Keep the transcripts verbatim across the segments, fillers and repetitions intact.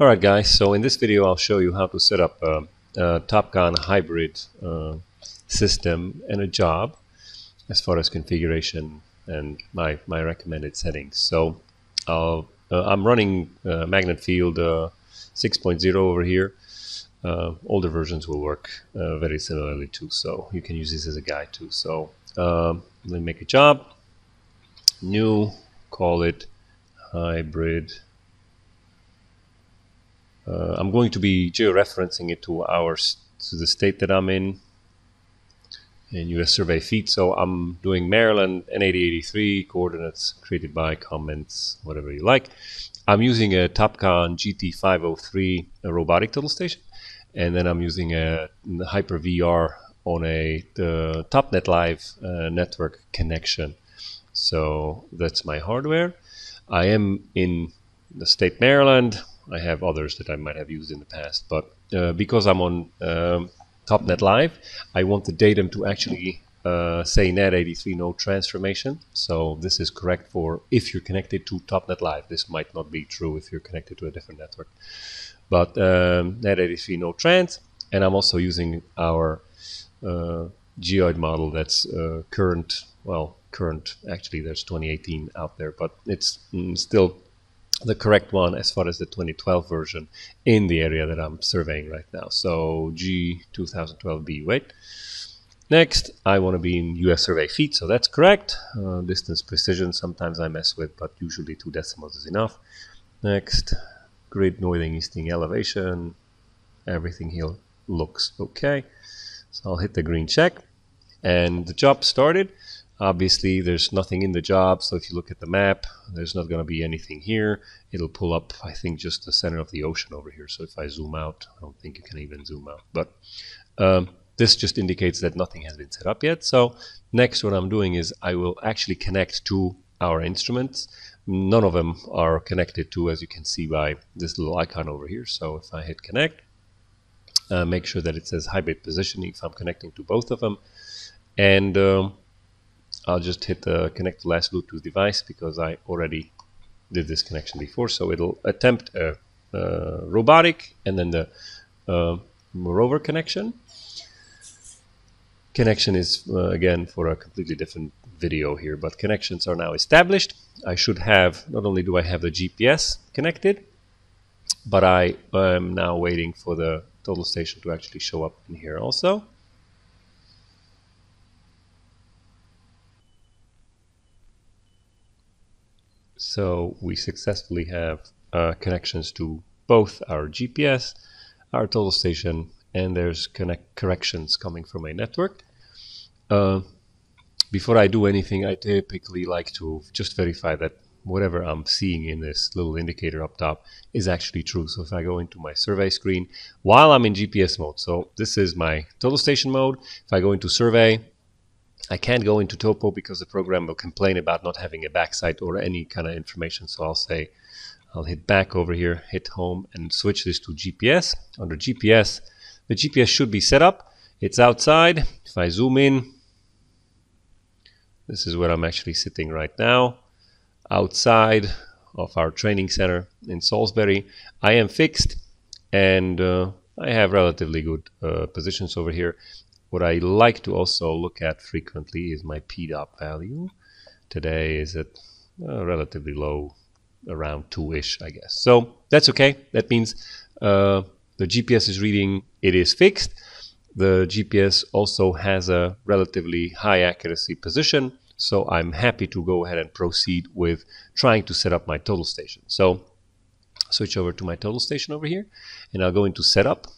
Alright guys, so in this video I'll show you how to set up a, a Topcon hybrid uh, system and a job as far as configuration and my, my recommended settings. So I'll, uh, I'm running uh, Magnet Field uh, six point oh over here. Uh, older versions will work uh, very similarly too, so you can use this as a guide too. So uh, let me make a job, new, call it hybrid. Uh, I'm going to be georeferencing it to our to the state that I'm in, in U S survey feet. So I'm doing Maryland N A D eighty-three coordinates created by comments, whatever you like. I'm using a Topcon G T five oh three a robotic total station, and then I'm using a HiPer V R on a the TopNet Live uh, network connection. So that's my hardware. I am in the state Maryland. I have others that I might have used in the past, but uh, because I'm on um, TopNet Live, I want the datum to actually uh, say N A D eighty-three node transformation. So this is correct for if you're connected to TopNet Live. This might not be true if you're connected to a different network. But um, N A D eighty-three node trans, and I'm also using our uh, geoid model that's uh, current, well, current, actually there's twenty eighteen out there, but it's mm, still the correct one as far as the twenty twelve version in the area that I'm surveying right now. So G twenty twelve B eight. Next, I want to be in U S survey feet, so that's correct. Uh, distance precision, sometimes I mess with, but usually two decimals is enough. Next, grid northing easting elevation. Everything here looks okay. So I'll hit the green check, and the job started. Obviously, there's nothing in the job, so if you look at the map, there's not going to be anything here. It'll pull up, I think, just the center of the ocean over here. So if I zoom out, I don't think you can even zoom out. But um, this just indicates that nothing has been set up yet. So next, what I'm doing is I will actually connect to our instruments. None of them are connected to, as you can see by this little icon over here. So if I hit connect, uh, make sure that it says hybrid positioning if I'm connecting to both of them. And Um, I'll just hit uh, connect the last Bluetooth device because I already did this connection before. So it'll attempt a uh, robotic and then the uh, rover connection. Connection is, uh, again, for a completely different video here, but connections are now established. I should have, not only do I have the G P S connected, but I am now waiting for the total station to actually show up in here also. So we successfully have uh, connections to both our G P S, our total station, and there's connect corrections coming from a network. Uh, before I do anything, I typically like to just verify that whatever I'm seeing in this little indicator up top is actually true. So if I go into my survey screen while I'm in G P S mode, so this is my total station mode. If I go into survey, I can't go into topo because the program will complain about not having a backside or any kind of information. So I'll say, I'll hit back over here, hit home, and switch this to G P S. Under G P S, the G P S should be set up. It's outside. If I zoom in, this is where I'm actually sitting right now, outside of our training center in Salisbury. I am fixed, and uh, I have relatively good uh, positions over here. What I like to also look at frequently is my P D O P value. Today is at uh, relatively low, around two-ish, I guess. So that's okay. That means uh, the G P S is reading, it is fixed. The G P S also has a relatively high accuracy position. So I'm happy to go ahead and proceed with trying to set up my total station. So switch over to my total station over here, and I'll go into setup.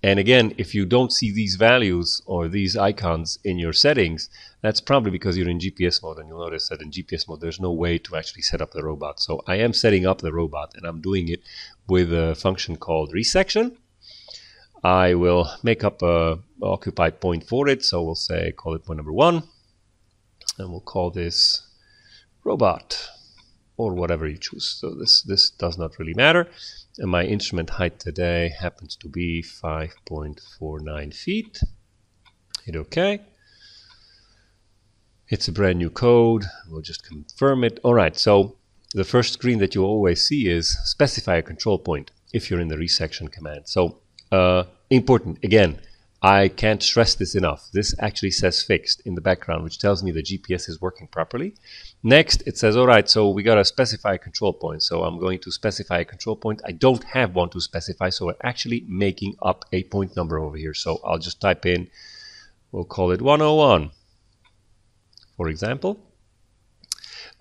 And again, if you don't see these values or these icons in your settings, that's probably because you're in G P S mode, and you'll notice that in G P S mode, there's no way to actually set up the robot. So I am setting up the robot, and I'm doing it with a function called resection. I will make up a occupy point for it. So we'll say, call it point number one, and we'll call this robot or whatever you choose. So this, this does not really matter. And my instrument height today happens to be five point four nine feet. Hit OK. It's a brand new code. We'll just confirm it. All right, so the first screen that you always see is specify a control point. if you're in the resection command. So uh, important, again, I can't stress this enough. This actually says fixed in the background, which tells me the G P S is working properly. Next, it says, all right, so we got to specify a control point. So I'm going to specify a control point. I don't have one to specify, so we're actually making up a point number over here. So I'll just type in, we'll call it one oh one, for example.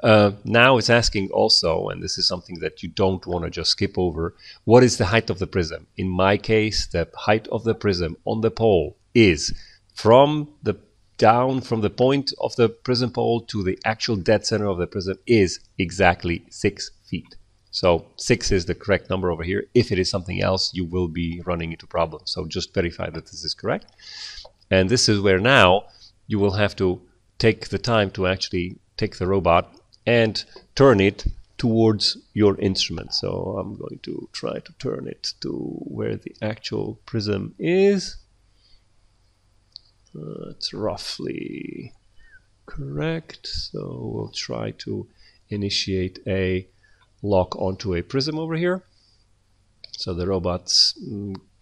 Uh, now it's asking also, and this is something that you don't want to just skip over, what is the height of the prism? In my case, the height of the prism on the pole is from the down from the point of the prism pole to the actual dead center of the prism is exactly six feet. So six is the correct number over here. If it is something else, you will be running into problems. So just verify that this is correct. And this is where now you will have to take the time to actually take the robot and turn it towards your instrument. So I'm going to try to turn it to where the actual prism is. Uh, it's roughly correct. So we'll try to initiate a lock onto a prism over here. So the robot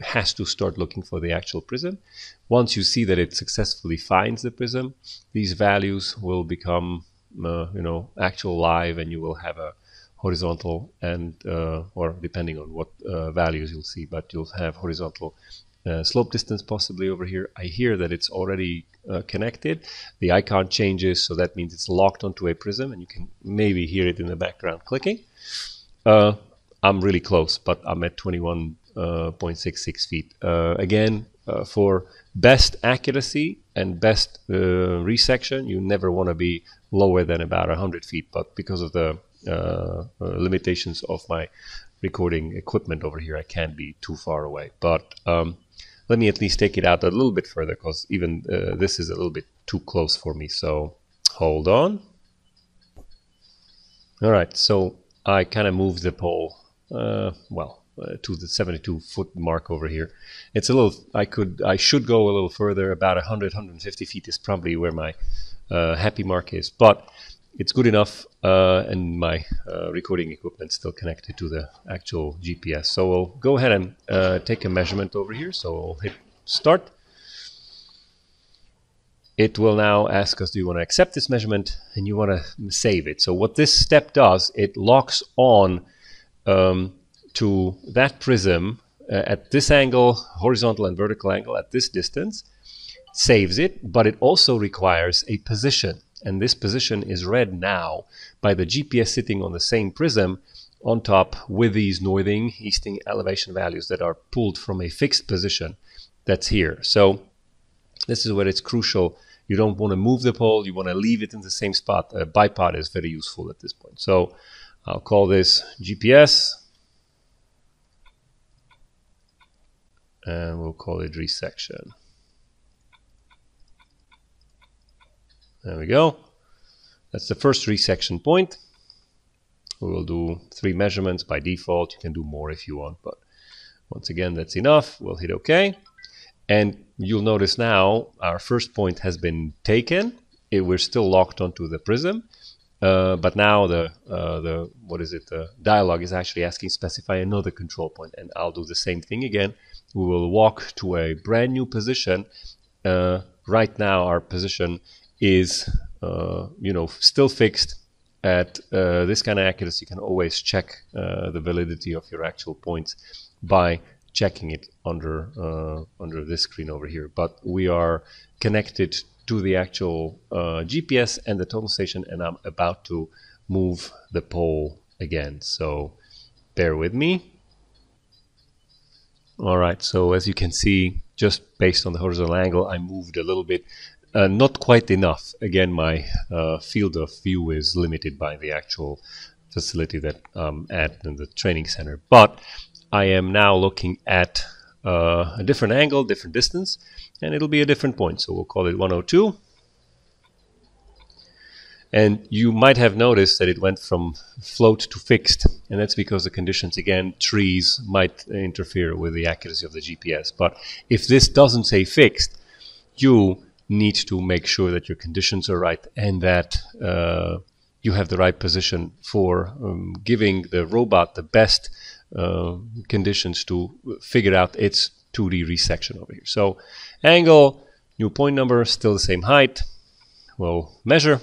has to start looking for the actual prism. Once you see that it successfully finds the prism, these values will become Uh, you know, actual live, and you will have a horizontal and uh, or depending on what uh, values you'll see, but you'll have horizontal uh, slope distance possibly over here. I hear that it's already uh, connected. The icon changes, so that means it's locked onto a prism, and you can maybe hear it in the background clicking. Uh, I'm really close, but I'm at twenty-one point six six uh, feet. Uh, again, uh, for best accuracy and best uh, resection, you never want to be lower than about one hundred feet, but because of the uh, limitations of my recording equipment over here, I can't be too far away. But um, let me at least take it out a little bit further, because even uh, this is a little bit too close for me. So hold on. All right, so I kind of moved the pole, uh, well, Uh, to the seventy-two foot mark over here. It's a little, I could, I should go a little further. About one hundred, one hundred fifty feet is probably where my uh, happy mark is, but it's good enough, uh, and my uh, recording equipment is still connected to the actual G P S. So we'll go ahead and uh, take a measurement over here. So we'll hit start. It will now ask us, do you want to accept this measurement, and you want to save it. So what this step does, it locks on um, to that prism uh, at this angle, horizontal and vertical angle at this distance, saves it, but it also requires a position. And this position is read now by the G P S sitting on the same prism on top with these northing, easting elevation values that are pulled from a fixed position that's here. So this is where it's crucial. You don't want to move the pole. You want to leave it in the same spot. A bipod is very useful at this point. So I'll call this G P S. And we'll call it resection. There we go. That's the first resection point. We will do three measurements by default. You can do more if you want, but once again, that's enough. We'll hit OK. And you'll notice now our first point has been taken. It, we're still locked onto the prism. Uh, but now the uh, the what is it? The dialog is actually asking specify another control point, and I'll do the same thing again. We will walk to a brand new position. Uh, right now, our position is uh, you know still fixed. At uh, this kind of accuracy, you can always check uh, the validity of your actual points by checking it under uh, under this screen over here. But we are connected to the actual uh, G P S and the total station, and I'm about to move the pole again. So bear with me. All right, so as you can see, just based on the horizontal angle, I moved a little bit, uh, not quite enough. Again, my uh, field of view is limited by the actual facility that I'm at in the training center. But I am now looking at Uh, a different angle, different distance, and it'll be a different point. So we'll call it one oh two. And you might have noticed that it went from float to fixed, and that's because the conditions, again, trees might interfere with the accuracy of the G P S. But if this doesn't say fixed, you need to make sure that your conditions are right and that uh, you have the right position for um, giving the robot the best uh, conditions to figure out its two D resection over here. So angle, new point number, still the same height. We'll measure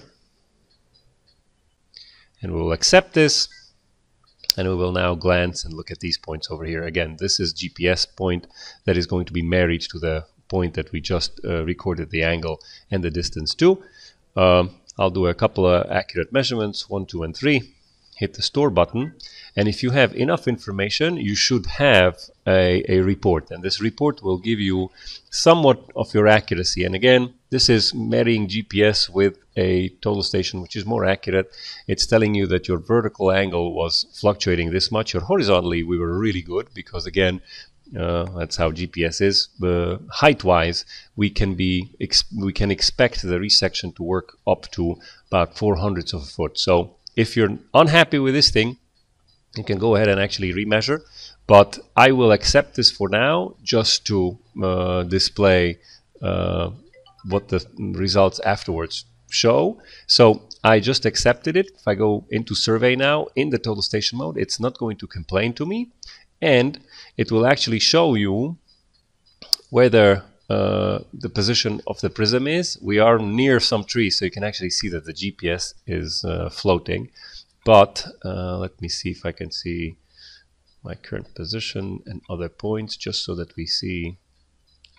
and we'll accept this, and we will now glance and look at these points over here. Again, this is G P S point that is going to be married to the point that we just uh, recorded the angle and the distance to. Um, I'll do a couple of accurate measurements, one, two, and three. Hit the store button, and if you have enough information, you should have a, a report, and this report will give you somewhat of your accuracy. And again, this is marrying G P S with a total station, which is more accurate. It's telling you that your vertical angle was fluctuating this much. Your horizontally, we were really good because, again, Uh, that's how G P S is. Uh, height-wise, we can be ex we can expect the resection to work up to about four hundredths of a foot. So if you're unhappy with this thing, you can go ahead and actually remeasure. But I will accept this for now, just to uh, display uh, what the results afterwards show. So I just accepted it. If I go into survey now in the total station mode, it's not going to complain to me. And it will actually show you whether uh, the position of the prism is. We are near some trees, so you can actually see that the G P S is uh, floating. But uh, let me see if I can see my current position and other points, just so that we see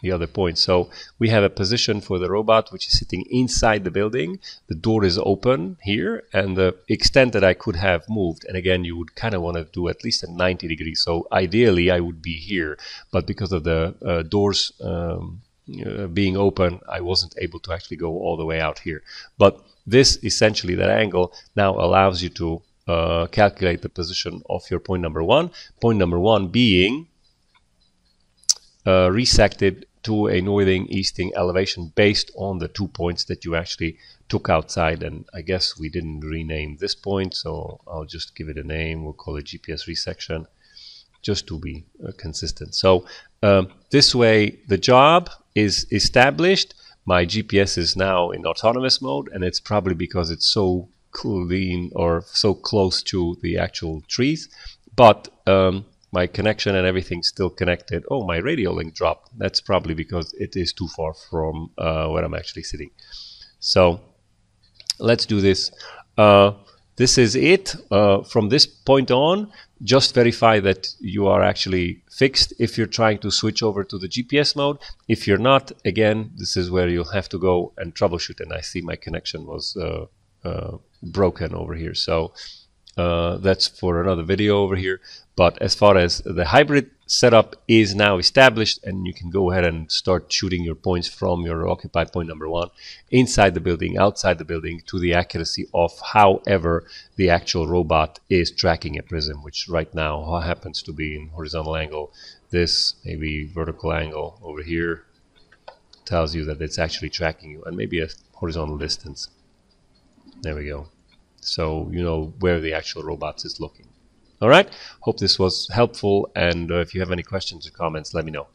the other points. So we have a position for the robot, which is sitting inside the building. The door is open here, and the extent that I could have moved, and again, you would kind of want to do at least a ninety degrees. So ideally, I would be here, but because of the uh, doors um, uh, being open, I wasn't able to actually go all the way out here. But this, essentially, that angle now allows you to uh, calculate the position of your point number one. Point number one being uh, resected to a northing easting elevation based on the two points that you actually took outside. And I guess we didn't rename this point, so I'll just give it a name. We'll call it G P S resection, just to be uh, consistent. So um, this way the job is established. My G P S is now in autonomous mode, and it's probably because it's so clean or so close to the actual trees. But um, my connection and everything's still connected. Oh, my radio link dropped. That's probably because it is too far from uh, where I'm actually sitting. So let's do this. Uh, this is it. Uh, from this point on, just verify that you are actually fixed if you're trying to switch over to the G P S mode. If you're not, again, this is where you'll have to go and troubleshoot. And I see my connection was uh, uh, broken over here. So uh, that's for another video over here. But as far as the hybrid setup is now established, and you can go ahead and start shooting your points from your occupied point number one inside the building, outside the building, to the accuracy of however the actual robot is tracking a prism, which right now happens to be in horizontal angle. This maybe vertical angle over here tells you that it's actually tracking you, and maybe a horizontal distance. There we go. So you know where the actual robot is looking. All right, hope this was helpful, and uh, if you have any questions or comments, let me know.